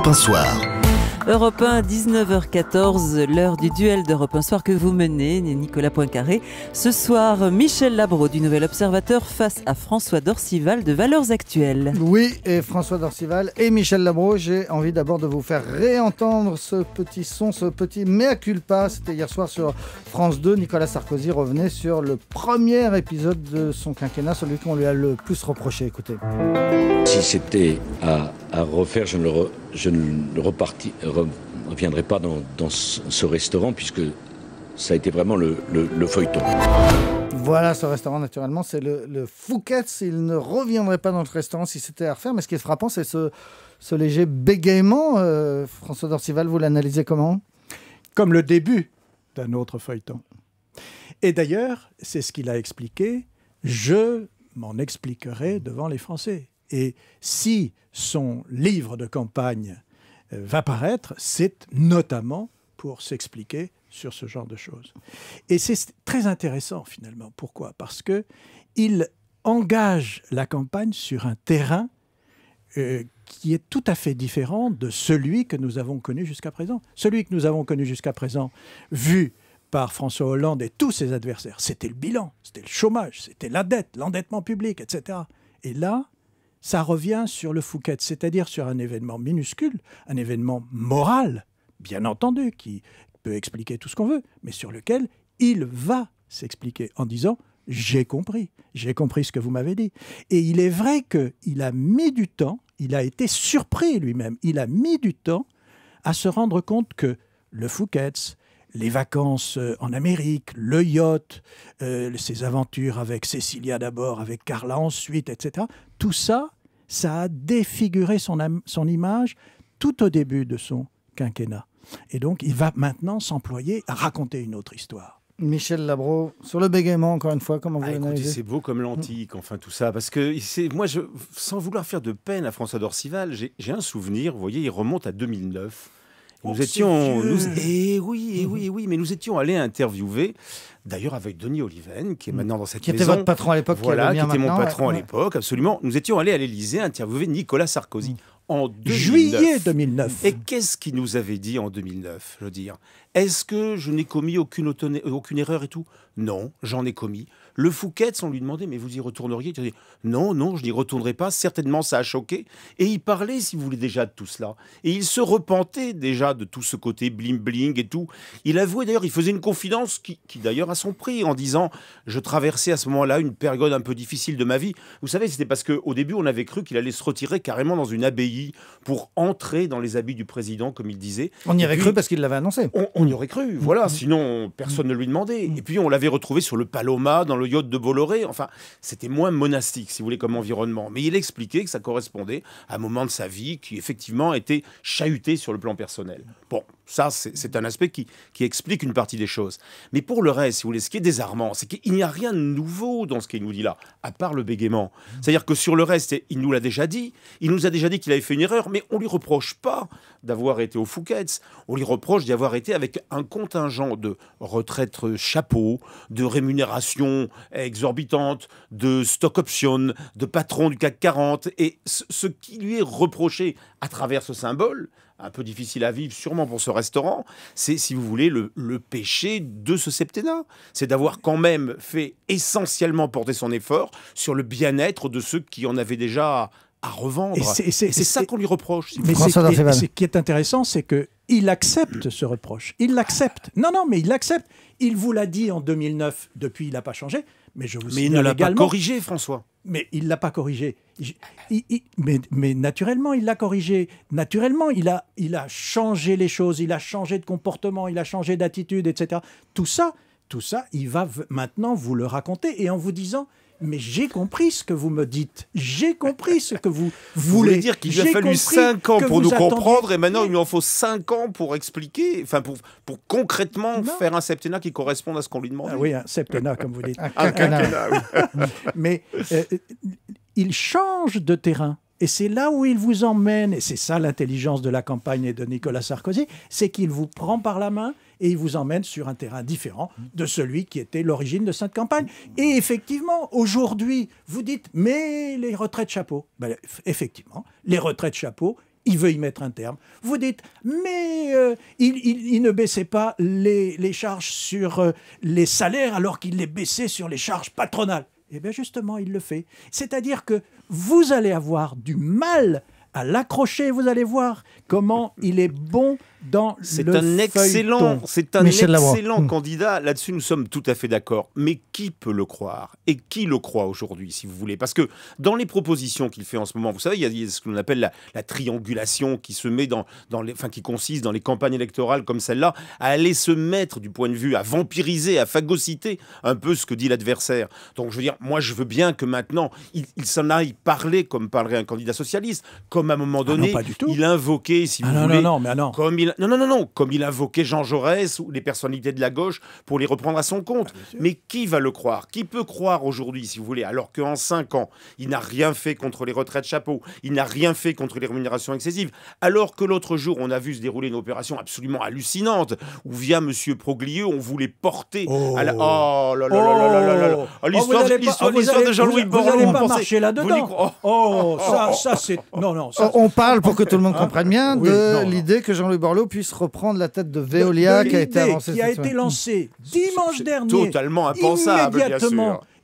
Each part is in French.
Europe 1 Soir. Europe 1, 19h14, l'heure du duel d'Europe 1 Soir que vous menez, Nicolas Poincaré. Ce soir, Michel Labro du Nouvel Observateur face à François d'Orcival de Valeurs Actuelles. Oui, et François d'Orcival et Michel Labro, j'ai envie d'abord de vous faire réentendre ce petit son, ce petit mea culpa. C'était hier soir sur France 2, Nicolas Sarkozy revenait sur le premier épisode de son quinquennat, celui qu'on lui a le plus reproché. Écoutez. Si c'était à refaire, je ne reviendrai pas dans ce restaurant puisque ça a été vraiment le feuilleton. Voilà, ce restaurant, naturellement, c'est le Fouquet's. Il ne reviendrait pas dans le restaurant si c'était à refaire. Mais ce qui est frappant, c'est ce léger bégaiement. François d'Orcival, vous l'analysez comment? Comme le début d'un autre feuilleton. Et d'ailleurs, c'est ce qu'il a expliqué. Je m'en expliquerai devant les Français. Et si son livre de campagne va paraître, c'est notamment pour s'expliquer sur ce genre de choses. Et c'est très intéressant finalement. Pourquoi? Parce qu'il engage la campagne sur un terrain qui est tout à fait différent de celui que nous avons connu jusqu'à présent. Celui que nous avons connu jusqu'à présent, vu par François Hollande et tous ses adversaires, c'était le bilan, c'était le chômage, c'était la dette, l'endettement public, etc. Et là, ça revient sur le Fouquet's, c'est-à-dire sur un événement minuscule, un événement moral, bien entendu, qui peut expliquer tout ce qu'on veut, mais sur lequel il va s'expliquer en disant « j'ai compris ce que vous m'avez dit ». Et il est vrai qu'il a mis du temps, il a été surpris lui-même, il a mis du temps à se rendre compte que le Fouquet's, les vacances en Amérique, le yacht, ses aventures avec Cécilia d'abord, avec Carla ensuite, etc. Tout ça, ça a défiguré son image tout au début de son quinquennat. Et donc, il va maintenant s'employer à raconter une autre histoire. Michel Labro, sur le bégaiement, encore une fois, comment vous l'analysez? C'est beau comme l'antique, enfin tout ça, parce que moi, sans vouloir faire de peine à François d'Orcival, j'ai un souvenir, vous voyez, il remonte à 2009. Nous étions, oui, mais nous étions allés interviewer, d'ailleurs avec Denis Oliven, qui est maintenant dans cette maison. Qui était votre patron à l'époque. Voilà, qui était mon patron à l'époque, absolument. Nous étions allés à l'Élysée interviewer Nicolas Sarkozy en 2009. Juillet 2009. Et qu'est-ce qu'il nous avait dit en 2009, je veux dire? Est-ce que je n'ai commis aucune erreur et tout? Non, j'en ai commis. Le Fouquet's, on lui demandait, mais vous y retourneriez? Il dit, non, non, je n'y retournerai pas. Certainement, ça a choqué. Et il parlait, si vous voulez, déjà de tout cela. Et il se repentait déjà de tout ce côté bling-bling et tout. Il avouait d'ailleurs, il faisait une confidence qui d'ailleurs a son prix en disant, je traversais à ce moment-là une période un peu difficile de ma vie. Vous savez, c'était parce qu'au début, on avait cru qu'il allait se retirer carrément dans une abbaye pour entrer dans les habits du président, comme il disait. On y avait cru parce qu'il l'avait annoncé. On y aurait cru, voilà. Sinon, personne ne lui demandait. Et puis, on l'avait retrouvé sur le Paloma, dans le yacht de Bolloré. Enfin, c'était moins monastique, si vous voulez, comme environnement. Mais il expliquait que ça correspondait à un moment de sa vie qui, effectivement, était chahuté sur le plan personnel. Bon, ça, c'est un aspect qui explique une partie des choses. Mais pour le reste, si vous voulez, ce qui est désarmant, c'est qu'il n'y a rien de nouveau dans ce qu'il nous dit là, à part le bégaiement. C'est-à-dire que sur le reste, il nous l'a déjà dit. Il nous a déjà dit qu'il avait fait une erreur, mais on ne lui reproche pas d'avoir été au Fouquet's. On lui reproche d'y avoir été avec un contingent de retraite chapeau, de rémunération exorbitante, de stock option, de patron du CAC 40. Et ce qui lui est reproché à travers ce symbole, un peu difficile à vivre sûrement pour ce restaurant, c'est, si vous voulez, le péché de ce septennat. C'est d'avoir quand même fait essentiellement porter son effort sur le bien-être de ceux qui en avaient déjà à revendre. Et c'est ça qu'on lui reproche. Si mais ce qui est intéressant, c'est qu'il accepte ce reproche. Il l'accepte. Non, non, mais il l'accepte. Il vous l'a dit en 2009. Depuis, il n'a pas changé. Mais je vous mais il ne l'a pas corrigé, François. Mais il ne l'a pas corrigé. Mais naturellement, il l'a corrigé. Naturellement, il a changé les choses. Il a changé de comportement. Il a changé d'attitude, etc. Tout ça, il va maintenant vous le raconter. Et en vous disant... Mais j'ai compris ce que vous me dites. J'ai compris ce que vous voulez dire. Qu'il lui a fallu 5 ans pour nous comprendre et maintenant il lui en faut 5 ans pour expliquer, enfin pour concrètement faire un septennat qui corresponde à ce qu'on lui demande. Ah oui, un septennat comme vous dites. Un quinquennat. Oui. Mais il change de terrain. Et c'est là où il vous emmène, et c'est ça l'intelligence de la campagne et de Nicolas Sarkozy, c'est qu'il vous prend par la main et il vous emmène sur un terrain différent de celui qui était l'origine de cette campagne. Et effectivement, aujourd'hui, vous dites, mais les retraites chapeaux. Ben, effectivement, les retraites chapeaux, il veut y mettre un terme. Vous dites, mais il ne baissait pas les charges sur les salaires alors qu'il les baissait sur les charges patronales. Eh bien justement, il le fait. C'est-à-dire que vous allez avoir du mal à l'accrocher, vous allez voir comment il est bon dans le feuilleton. C'est un excellent candidat, là-dessus nous sommes tout à fait d'accord. Mais qui peut le croire? Et qui le croit aujourd'hui, si vous voulez? Parce que dans les propositions qu'il fait en ce moment, vous savez, il y a ce qu'on appelle la triangulation qui se met qui consiste dans les campagnes électorales comme celle-là, à aller se mettre du point de vue, à vampiriser, à phagocyter un peu ce que dit l'adversaire. Donc je veux dire, moi je veux bien que maintenant, il s'en aille parler comme parlerait un candidat socialiste, comme à un moment donné, il invoquait, si vous voulez, comme il invoquait Jean Jaurès ou les personnalités de la gauche pour les reprendre à son compte. Mais qui va le croire? Qui peut croire aujourd'hui, si vous voulez, alors qu'en 5 ans, il n'a rien fait contre les retraites chapeau, il n'a rien fait contre les rémunérations excessives, alors que l'autre jour, on a vu se dérouler une opération absolument hallucinante où, via M. Proglio, on voulait porter à la... Oh là là là là là là là! L'histoire de Jean-Louis Borloo. Vous n'allez pas marcher là-dedans. Oh, ça c'est... Non, non. On parle, pour que tout le monde comprenne bien, de l'idée que Jean-Louis Borloo puisse reprendre la tête de Veolia qui a été lancée dimanche dernier. Totalement impensable,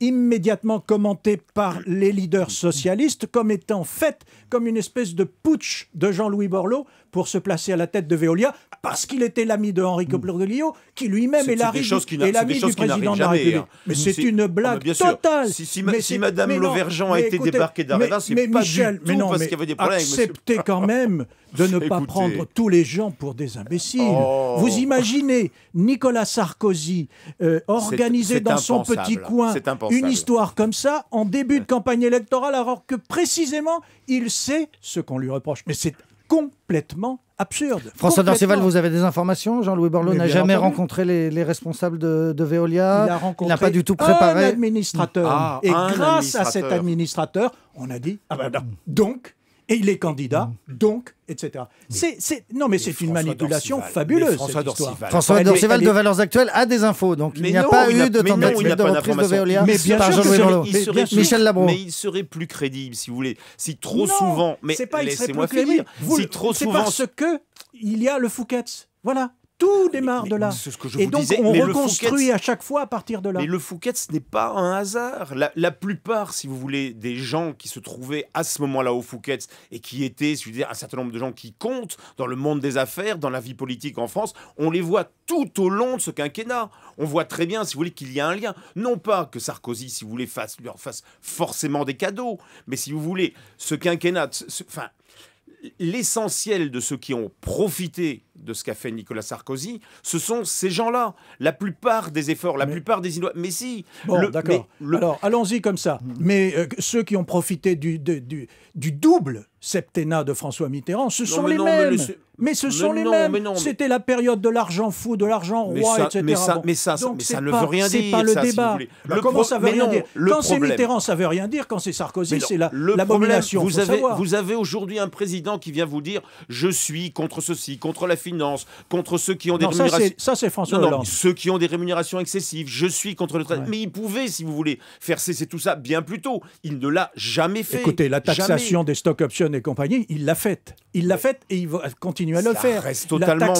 immédiatement commentée par les leaders socialistes comme étant faite comme une espèce de putsch de Jean-Louis Borloo pour se placer à la tête de Veolia parce qu'il était l'ami de Enrico Bergoglio qui lui-même est l'ami du président de la République. Mais c'est une blague totale. Si Madame Lauvergeon a été débarquée d'Areva, c'est pas Michel, du tout parce qu'il y avait des problèmes. Acceptez quand même de ne pas prendre tous les gens pour des imbéciles. Oh. Vous imaginez Nicolas Sarkozy organiser dans son petit coin une histoire comme ça en début de campagne électorale alors que précisément il sait ce qu'on lui reproche. Mais c'est complètement absurde. François d'Orcival, vous avez des informations? Jean-Louis Borloo n'a jamais rencontré les responsables de Veolia. Il n'a pas du tout préparé. Un administrateur. Et grâce à cet administrateur, on a dit donc. Et il est candidat, donc, etc. Non, mais c'est une manipulation fabuleuse. François d'Orcival de Valeurs Actuelles a des infos, donc il n'y a pas eu de tentative de reprise de Veolia par Jean-Louis Borloo. Michel Labro. Mais il serait plus crédible, si vous voulez, si trop souvent... Mais laissez-moi finir. C'est parce qu'il y a le Fouquet's. Voilà. Tout démarre de là. Et donc, on reconstruit à chaque fois à partir de là. Mais le Fouquet's n'est pas un hasard. La plupart, si vous voulez, des gens qui se trouvaient à ce moment-là au Fouquet's et qui étaient, je veux dire, un certain nombre de gens qui comptent dans le monde des affaires, dans la vie politique en France, on les voit tout au long de ce quinquennat. On voit très bien, si vous voulez, qu'il y a un lien. Non pas que Sarkozy, si vous voulez, leur fasse forcément des cadeaux, mais si vous voulez, ce quinquennat... L'essentiel de ceux qui ont profité de ce qu'a fait Nicolas Sarkozy, ce sont ces gens-là. La plupart des efforts, la plupart des innovations. Mais si. Bon, d'accord. Alors, allons-y comme ça. Mais ceux qui ont profité du double septennat de François Mitterrand, ce sont les mêmes. Mais ce sont les mêmes. C'était la période de l'argent fou, de l'argent roi, etc. Mais ça ne veut rien dire. C'est pas le débat. Comment ça veut rien dire? Quand c'est Mitterrand, ça veut rien dire. Quand c'est Sarkozy, c'est l'abomination. Vous avez aujourd'hui un président qui vient vous dire « Je suis contre ceci, contre la finance, contre ceux qui ont des rémunérations... » Ça, c'est François Hollande. Ceux qui ont des rémunérations excessives, je suis contre le traitement. Mais il pouvait, si vous voulez, faire cesser tout ça bien plus tôt. Il ne l'a jamais fait. Écoutez, la taxation des stock options et compagnie, il l'a faite. Il l'a faite et il va continuer à le faire. Ça reste totalement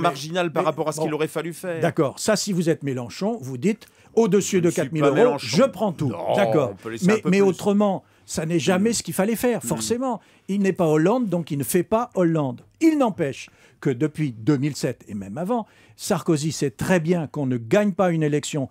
marginal par rapport à ce qu'il aurait fallu faire. D'accord. Ça, si vous êtes Mélenchon, vous dites au-dessus de 4 000 euros, je prends tout. D'accord. Mais autrement, ça n'est jamais ce qu'il fallait faire, forcément. Il n'est pas Hollande, donc il ne fait pas Hollande. Il n'empêche que depuis 2007 et même avant, Sarkozy sait très bien qu'on ne gagne pas une élection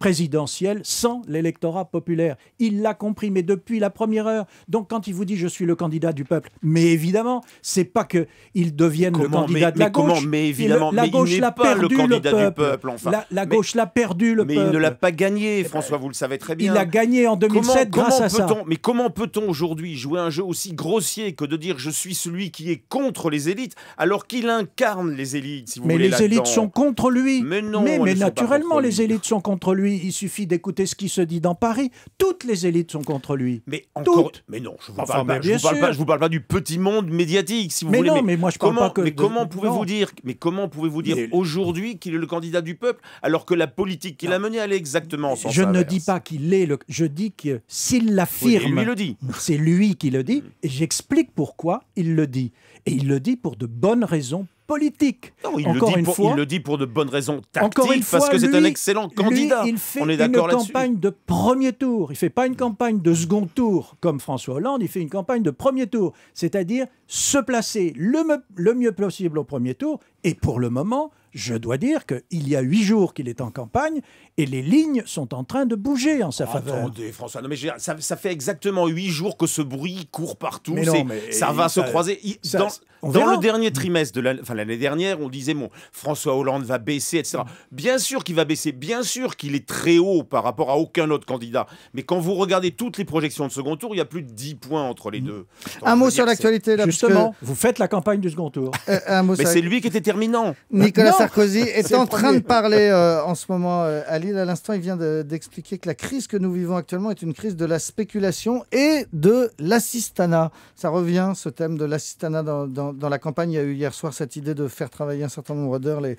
présidentielle sans l'électorat populaire. Il l'a compris, mais depuis la première heure. Donc quand il vous dit « je suis le candidat du peuple », mais évidemment, c'est pas qu'il devienne le candidat de la gauche. Mais évidemment, la gauche l'a perdu, le peuple. La gauche l'a perdu, le peuple. Mais il ne l'a pas gagné, François, vous le savez très bien. Il a gagné en 2007 grâce à ça. Mais comment peut-on aujourd'hui jouer un jeu aussi grossier que de dire « je suis celui qui est contre les élites » alors qu'il incarne les élites, si vous voulez. Mais les élites sont contre lui. Mais non, mais naturellement, les élites sont contre contre lui, il suffit d'écouter ce qui se dit dans Paris. Toutes les élites sont contre lui. Mais encore... Mais non, je ne vous, vous parle pas du petit monde médiatique, si vous voulez. Non, mais moi je parle pas que... Mais comment pouvez-vous dire aujourd'hui qu'il est le candidat du peuple, alors que la politique qu'il a menée, elle est exactement en sens inverse. Je ne dis pas qu'il est le... Je dis que s'il l'affirme... C'est lui qui le dit, et j'explique pourquoi il le dit. Et il le dit pour de bonnes raisons politiques. Non, il le dit pour de bonnes raisons tactiques, parce que c'est un excellent candidat. Il fait une campagne de premier tour. Il ne fait pas une campagne de second tour, comme François Hollande, il fait une campagne de premier tour. C'est-à-dire se placer le mieux possible au premier tour, et pour le moment... Je dois dire qu'il y a 8 jours qu'il est en campagne et les lignes sont en train de bouger en sa faveur. Attendez, François, non mais ça fait exactement 8 jours que ce bruit court partout. Mais non, mais ça va se croiser. Dans le dernier trimestre de l'année, enfin l'année dernière, on disait bon, François Hollande va baisser, etc. Bien sûr qu'il va baisser, bien sûr qu'il est très haut par rapport à aucun autre candidat. Mais quand vous regardez toutes les projections de second tour, il y a plus de 10 points entre les deux. Un mot sur l'actualité, là, justement. Vous faites la campagne du second tour. Mais c'est lui qui est déterminant. Nicolas Sarkozy est en train de parler en ce moment à Lille. À l'instant, il vient d'expliquer que la crise que nous vivons actuellement est une crise de la spéculation et de l'assistanat. Ça revient, ce thème de l'assistanat dans la campagne. Il y a eu hier soir cette idée de faire travailler un certain nombre d'heures les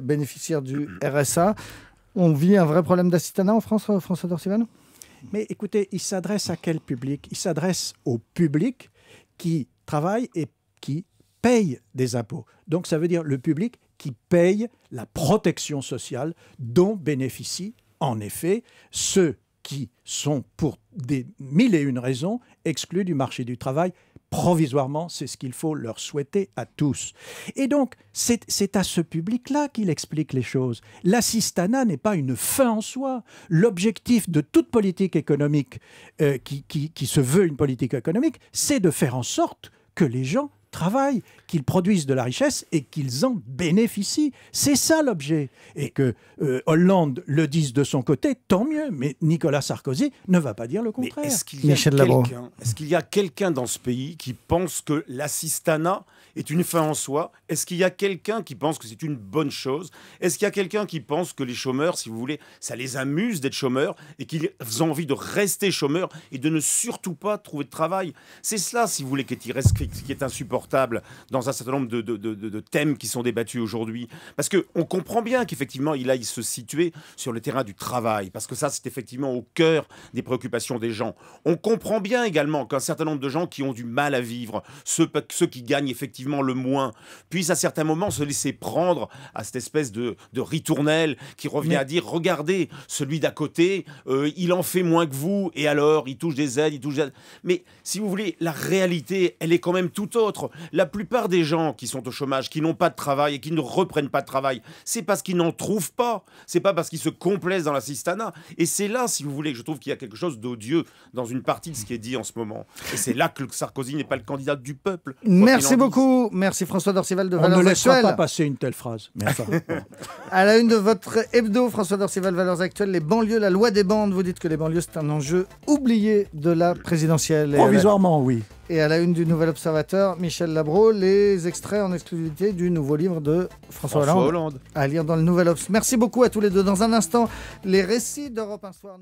bénéficiaires du RSA. On vit un vrai problème d'assistanat en France, François d'Orcival ? Mais écoutez, il s'adresse à quel public ? Il s'adresse au public qui travaille et qui paye des impôts. Donc ça veut dire le public qui paye la protection sociale dont bénéficient en effet ceux qui sont pour des 1001 raisons exclus du marché du travail provisoirement. C'est ce qu'il faut leur souhaiter à tous. Et donc c'est à ce public-là qu'il explique les choses. L'assistanat n'est pas une fin en soi. L'objectif de toute politique économique qui se veut une politique économique, c'est de faire en sorte que les gens travaillent, qu'ils produisent de la richesse et qu'ils en bénéficient. C'est ça l'objet. Et que Hollande le dise de son côté, tant mieux. Mais Nicolas Sarkozy ne va pas dire le contraire. Est-ce qu'il y a quelqu'un dans ce pays qui pense que l'assistanat est une fin en soi? Est-ce qu'il y a quelqu'un qui pense que c'est une bonne chose? Est-ce qu'il y a quelqu'un qui pense que les chômeurs, si vous voulez, ça les amuse d'être chômeurs et qu'ils ont envie de rester chômeurs et de ne surtout pas trouver de travail? C'est cela, si vous voulez, qui est insupportable dans un certain nombre de thèmes qui sont débattus aujourd'hui. Parce qu'on comprend bien qu'effectivement, il aille se situer sur le terrain du travail. Parce que ça, c'est effectivement au cœur des préoccupations des gens. On comprend bien également qu'un certain nombre de gens qui ont du mal à vivre, ceux qui gagnent effectivement le moins, puissent à certains moments se laisser prendre à cette espèce de ritournelle qui revient à dire, regardez, celui d'à côté, il en fait moins que vous, et alors, il touche des aides, il touche des aides. Mais si vous voulez, la réalité, elle est quand même tout autre. La plupart des gens qui sont au chômage, qui n'ont pas de travail et qui ne reprennent pas de travail, c'est parce qu'ils n'en trouvent pas. C'est pas parce qu'ils se complaisent dans l'assistanat. Et c'est là, si vous voulez, que je trouve qu'il y a quelque chose d'odieux dans une partie de ce qui est dit en ce moment. Et c'est là que Sarkozy n'est pas le candidat du peuple. Merci beaucoup. Merci François d'Orcival de Valeurs Actuelles. On ne laissera pas passer une telle phrase. Mais enfin, à la une de votre hebdo, François d'Orcival, Valeurs Actuelles, les banlieues, la loi des bandes. Vous dites que les banlieues, c'est un enjeu oublié de la présidentielle. Provisoirement, oui. Et à la une du Nouvel Observateur, Michel Labro, les extraits en exclusivité du nouveau livre de François Hollande. À lire dans le Nouvel Obs. Merci beaucoup à tous les deux. Dans un instant, les récits d'Europe 1 Soir.